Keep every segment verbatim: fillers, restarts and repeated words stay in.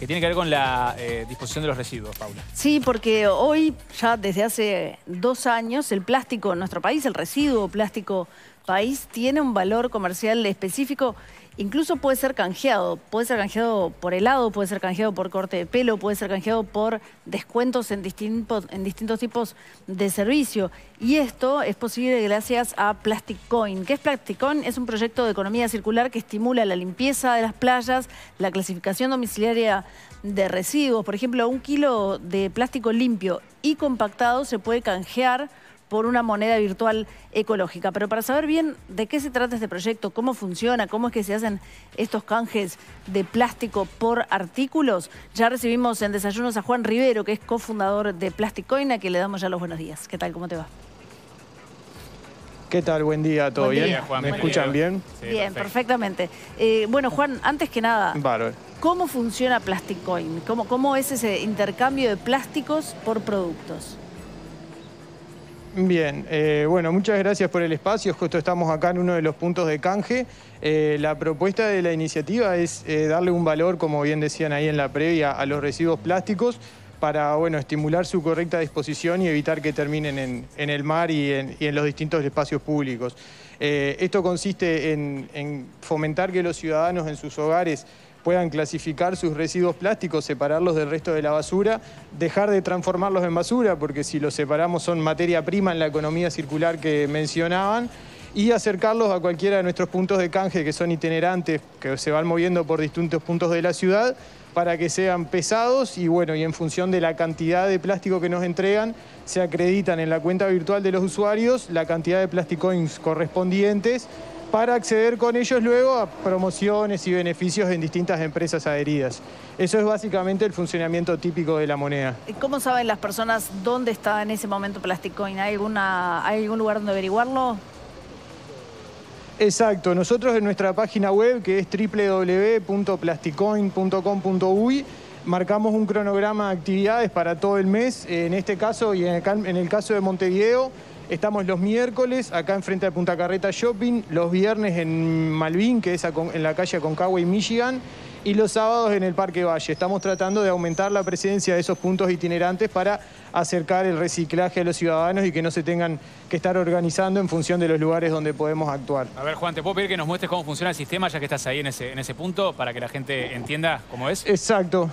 que tiene que ver con la eh, disposición de los residuos, Paula. Sí, porque hoy, ya desde hace dos años, el plástico en nuestro país, el residuo plástico país, tiene un valor comercial específico. Incluso puede ser canjeado, puede ser canjeado por helado, puede ser canjeado por corte de pelo, puede ser canjeado por descuentos en distintos, en distintos tipos de servicio. Y esto es posible gracias a Plasticoin. ¿Qué es Plasticoin? Es un proyecto de economía circular que estimula la limpieza de las playas, la clasificación domiciliaria de residuos. Por ejemplo, un kilo de plástico limpio y compactado se puede canjear por una moneda virtual ecológica. Pero para saber bien de qué se trata este proyecto, cómo funciona, cómo es que se hacen estos canjes de plástico por artículos, ya recibimos en Desayunos a Juan Rivero, que es cofundador de Plasticoin, a quien le damos ya los buenos días. ¿Qué tal? ¿Cómo te va? ¿Qué tal? Buen día, ¿todo bien? ¿Me escuchan bien? Bien, perfectamente. Eh, bueno, Juan, antes que nada, ¿cómo funciona Plasticoin? ¿Cómo, cómo es ese intercambio de plásticos por productos? Bien, eh, bueno, muchas gracias por el espacio. Justo estamos acá en uno de los puntos de canje. Eh, la propuesta de la iniciativa es eh, darle un valor, como bien decían ahí en la previa, a los residuos plásticos para, bueno, estimular su correcta disposición y evitar que terminen en, en el mar y en, y en los distintos espacios públicos. Eh, esto consiste en, en fomentar que los ciudadanos en sus hogares puedan clasificar sus residuos plásticos, separarlos del resto de la basura, dejar de transformarlos en basura, porque si los separamos son materia prima en la economía circular que mencionaban, y acercarlos a cualquiera de nuestros puntos de canje, que son itinerantes, que se van moviendo por distintos puntos de la ciudad, para que sean pesados y, bueno, y en función de la cantidad de plástico que nos entregan, se acreditan en la cuenta virtual de los usuarios la cantidad de plasticoins correspondientes, para acceder con ellos luego a promociones y beneficios en distintas empresas adheridas. Eso es básicamente el funcionamiento típico de la moneda. ¿Cómo saben las personas dónde está en ese momento Plasticoin? ¿Hay alguna, ¿hay algún lugar donde averiguarlo? Exacto. Nosotros en nuestra página web, que es w w w punto plasticoin punto com punto u y, marcamos un cronograma de actividades para todo el mes. En este caso y en el caso de Montevideo, estamos los miércoles acá enfrente de Punta Carretas Shopping, los viernes en Malvín, que es en la calle Aconcagua y Michigan, y los sábados en el Parque Valle. Estamos tratando de aumentar la presencia de esos puntos itinerantes para acercar el reciclaje a los ciudadanos y que no se tengan que estar organizando en función de los lugares donde podemos actuar. A ver, Juan, ¿te puedo pedir que nos muestres cómo funciona el sistema, ya que estás ahí en ese, en ese punto, para que la gente entienda cómo es? Exacto.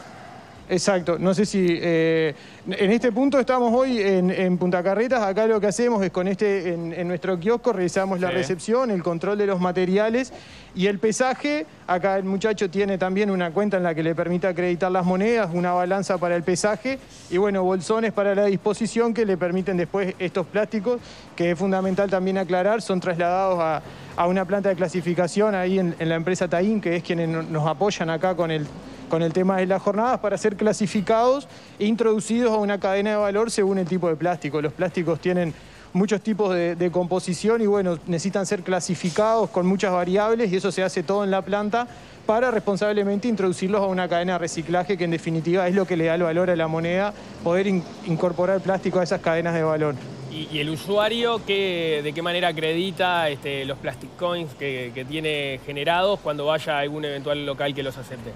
Exacto, no sé si... Eh, en este punto estamos hoy en, en Punta Carretas, acá lo que hacemos es con este, en, en nuestro kiosco realizamos la sí. recepción, el control de los materiales y el pesaje. Acá el muchacho tiene también una cuenta en la que le permite acreditar las monedas, una balanza para el pesaje y, bueno, bolsones para la disposición que le permiten después estos plásticos, que es fundamental también aclarar, son trasladados a, a una planta de clasificación ahí en, en la empresa Taín, que es quienes nos apoyan acá con el... con el tema de las jornadas, para ser clasificados e introducidos a una cadena de valor según el tipo de plástico. Los plásticos tienen muchos tipos de, de composición y, bueno, necesitan ser clasificados con muchas variables y eso se hace todo en la planta para responsablemente introducirlos a una cadena de reciclaje que en definitiva es lo que le da el valor a la moneda, poder in, incorporar plástico a esas cadenas de valor. ¿Y, y el usuario qué, de qué manera acredita este, los Plasticoins que, que tiene generados cuando vaya a algún eventual local que los acepte?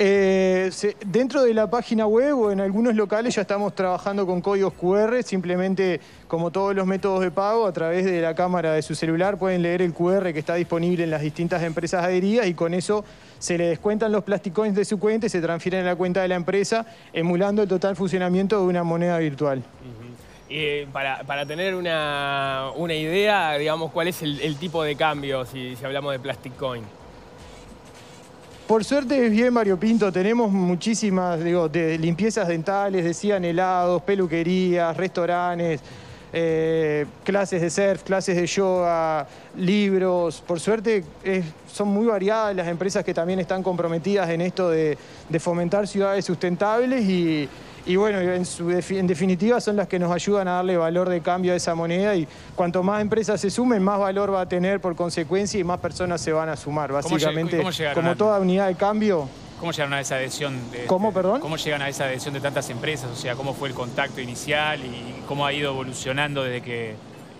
Eh, se, dentro de la página web o en algunos locales ya estamos trabajando con códigos Q R, simplemente como todos los métodos de pago, a través de la cámara de su celular pueden leer el Q R que está disponible en las distintas empresas adheridas y con eso se le descuentan los Plasticoins de su cuenta y se transfieren a la cuenta de la empresa, emulando el total funcionamiento de una moneda virtual. Uh-huh. Eh, para, para tener una, una idea, digamos, ¿cuál es el, el tipo de cambio si, si hablamos de Plasticoin? Por suerte es bien variopinto, tenemos muchísimas, digo, de limpiezas dentales, decían helados, peluquerías, restaurantes, eh, clases de surf, clases de yoga, libros. Por suerte es, son muy variadas las empresas que también están comprometidas en esto de, de fomentar ciudades sustentables y, y bueno, en, su, en definitiva son las que nos ayudan a darle valor de cambio a esa moneda y cuanto más empresas se sumen, más valor va a tener por consecuencia y más personas se van a sumar. Básicamente, ¿Cómo lleg- cómo como a... toda unidad de cambio... ¿Cómo llegaron a esa adhesión? De, ¿Cómo, perdón? ¿Cómo llegan a esa adhesión de tantas empresas? O sea, ¿cómo fue el contacto inicial y cómo ha ido evolucionando desde que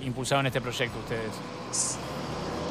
impulsaron este proyecto ustedes?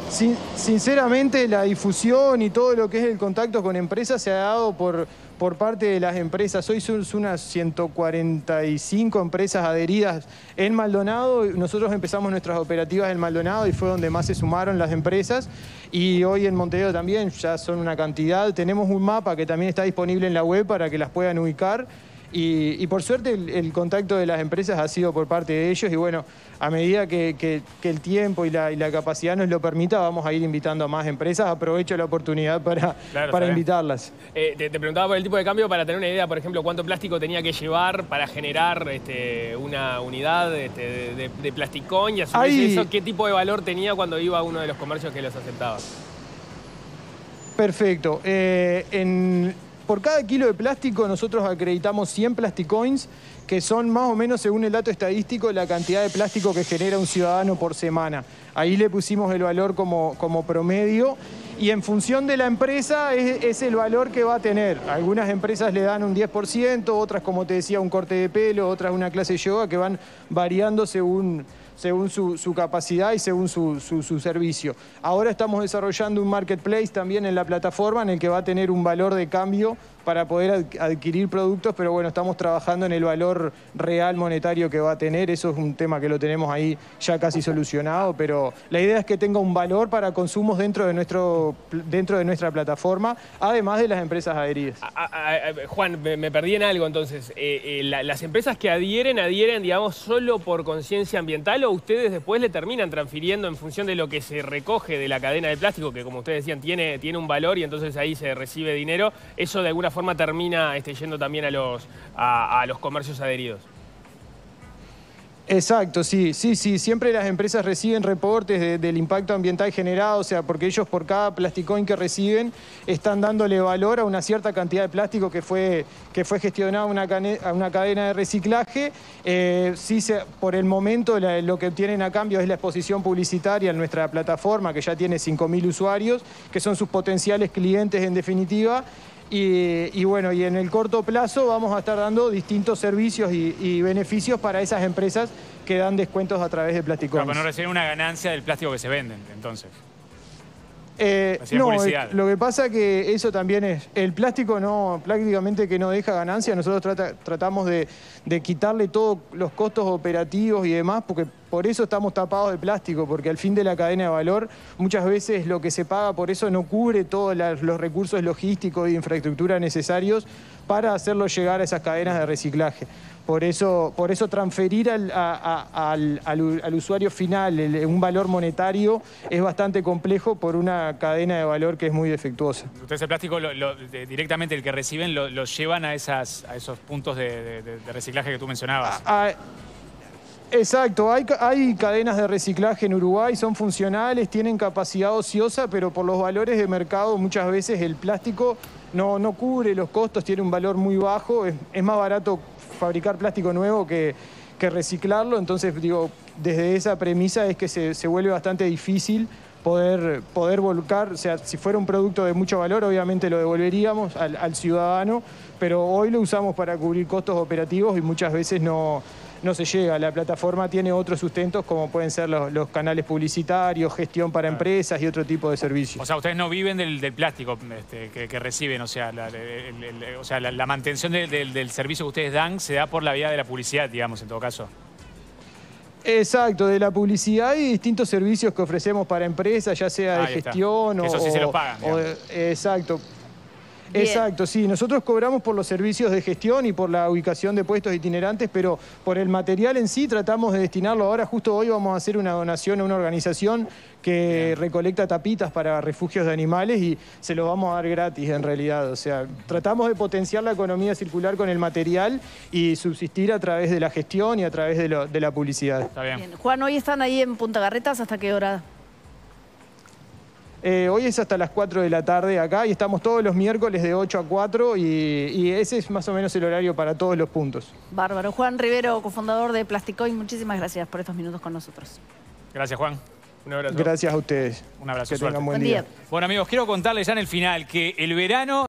Sin, sinceramente, la difusión y todo lo que es el contacto con empresas se ha dado por, por parte de las empresas. Hoy son unas ciento cuarenta y cinco empresas adheridas en Maldonado. Nosotros empezamos nuestras operativas en Maldonado y fue donde más se sumaron las empresas. Y hoy en Montevideo también ya son una cantidad. Tenemos un mapa que también está disponible en la web para que las puedan ubicar. Y, y por suerte el, el contacto de las empresas ha sido por parte de ellos y bueno, a medida que, que, que el tiempo y la, y la capacidad nos lo permita, vamos a ir invitando a más empresas. Aprovecho la oportunidad para, claro, para invitarlas. Eh, te, te preguntaba por el tipo de cambio para tener una idea, por ejemplo, cuánto plástico tenía que llevar para generar este, una unidad este, de, de, de Plasticoin y a su vez eso, qué tipo de valor tenía cuando iba a uno de los comercios que los aceptaba. Perfecto. Eh, en... Por cada kilo de plástico nosotros acreditamos cien plasticoins, que son más o menos, según el dato estadístico, la cantidad de plástico que genera un ciudadano por semana. Ahí le pusimos el valor como, como promedio y en función de la empresa es, es el valor que va a tener. Algunas empresas le dan un diez por ciento, otras, como te decía, un corte de pelo, otras una clase de yoga, que van variando según... según su, su capacidad y según su, su, su servicio. Ahora estamos desarrollando un marketplace también en la plataforma en el que va a tener un valor de cambio para poder adquirir productos, pero bueno, estamos trabajando en el valor real monetario que va a tener. Eso es un tema que lo tenemos ahí ya casi solucionado, pero la idea es que tenga un valor para consumos dentro de, nuestro, dentro de nuestra plataforma, además de las empresas adheridas. A, a, a, Juan, me, me perdí en algo entonces. Eh, eh, la, ¿Las empresas que adhieren, adhieren, digamos, solo por conciencia ambiental, o ustedes después le terminan transfiriendo en función de lo que se recoge de la cadena de plástico, que como ustedes decían, tiene, tiene un valor y entonces ahí se recibe dinero? ¿Eso de alguna forma termina este, yendo también a los, a, a los comercios adheridos? Exacto, sí, sí, sí. Siempre las empresas reciben reportes de, del impacto ambiental generado, o sea, porque ellos por cada plasticoin que reciben están dándole valor a una cierta cantidad de plástico que fue, que fue gestionado una cane, a una cadena de reciclaje. Eh, sí, se, por el momento la, lo que obtienen a cambio es la exposición publicitaria en nuestra plataforma, que ya tiene cinco mil usuarios, que son sus potenciales clientes en definitiva. Y, y bueno, y en el corto plazo vamos a estar dando distintos servicios y, y beneficios para esas empresas que dan descuentos a través de Plasticoin. Pero no reciben una ganancia del plástico que se venden, entonces. Eh, no, el, lo que pasa que eso también es, el plástico no prácticamente que no deja ganancia. Nosotros trata, tratamos de, de quitarle todos los costos operativos y demás, porque por eso estamos tapados de plástico, porque al fin de la cadena de valor muchas veces lo que se paga por eso no cubre todos los recursos logísticos y de infraestructura necesarios para hacerlo llegar a esas cadenas de reciclaje. Por eso, por eso transferir al, a, a, al, al, al usuario final el, un valor monetario es bastante complejo por una cadena de valor que es muy defectuosa. Ustedes el plástico lo, lo, de, directamente el que reciben lo, lo llevan a, esas, a esos puntos de, de, de reciclaje que tú mencionabas. A, a... Exacto, hay, hay cadenas de reciclaje en Uruguay, son funcionales, tienen capacidad ociosa, pero por los valores de mercado muchas veces el plástico no, no cubre los costos, tiene un valor muy bajo, es, es más barato fabricar plástico nuevo que, que reciclarlo, entonces digo, desde esa premisa es que se, se vuelve bastante difícil poder, poder volcar, o sea, si fuera un producto de mucho valor obviamente lo devolveríamos al, al ciudadano, pero hoy lo usamos para cubrir costos operativos y muchas veces no... no se llega. La plataforma tiene otros sustentos como pueden ser los, los canales publicitarios, gestión para empresas y otro tipo de servicios. O sea, ustedes no viven del, del plástico este, que, que reciben, o sea, la, el, el, o sea, la, la mantención del, del, del servicio que ustedes dan se da por la vía de la publicidad, digamos, en todo caso. Exacto, de la publicidad y distintos servicios que ofrecemos para empresas, ya sea de Ahí gestión está. o... Eso sí se los pagan. O de, exacto. Bien. Exacto, sí. Nosotros cobramos por los servicios de gestión y por la ubicación de puestos itinerantes, pero por el material en sí tratamos de destinarlo. Ahora, justo hoy, vamos a hacer una donación a una organización que Bien. recolecta tapitas para refugios de animales y se los vamos a dar gratis, en realidad. O sea, tratamos de potenciar la economía circular con el material y subsistir a través de la gestión y a través de, lo, de la publicidad. Está bien. Bien. Juan, ¿hoy están ahí en Punta Carretas? ¿Hasta qué hora? Eh, hoy es hasta las cuatro de la tarde acá y estamos todos los miércoles de ocho a cuatro y, y ese es más o menos el horario para todos los puntos. Bárbaro. Juan Rivero, cofundador de Plasticoin, muchísimas gracias por estos minutos con nosotros. Gracias, Juan. Un abrazo. Gracias a ustedes. Un abrazo. Que tengan buen día. Buen día. Bueno, amigos, quiero contarles ya en el final que el verano...